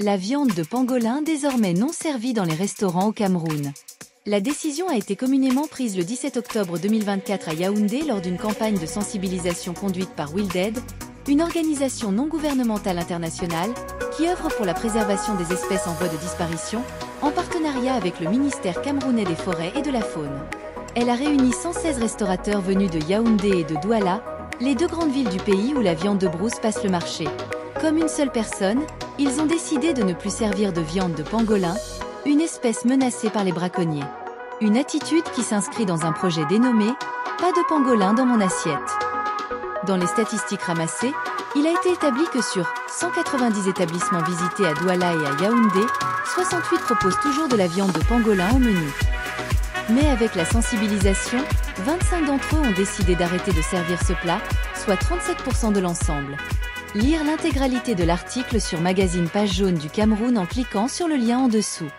La viande de pangolin désormais non servie dans les restaurants au Cameroun. La décision a été communément prise le 17 octobre 2024 à Yaoundé lors d'une campagne de sensibilisation conduite par WildAid, une organisation non gouvernementale internationale qui œuvre pour la préservation des espèces en voie de disparition, en partenariat avec le ministère camerounais des forêts et de la faune. Elle a réuni 116 restaurateurs venus de Yaoundé et de Douala, les deux grandes villes du pays où la viande de brousse passe le marché. Comme une seule personne, ils ont décidé de ne plus servir de viande de pangolin, une espèce menacée par les braconniers. Une attitude qui s'inscrit dans un projet dénommé « Pas de pangolin dans mon assiette ». Dans les statistiques ramassées, il a été établi que sur 190 établissements visités à Douala et à Yaoundé, 68 proposent toujours de la viande de pangolin au menu. Mais avec la sensibilisation, 25 d'entre eux ont décidé d'arrêter de servir ce plat, soit 37% de l'ensemble. Lire l'intégralité de l'article sur Magazine Page Jaune du Cameroun en cliquant sur le lien en dessous.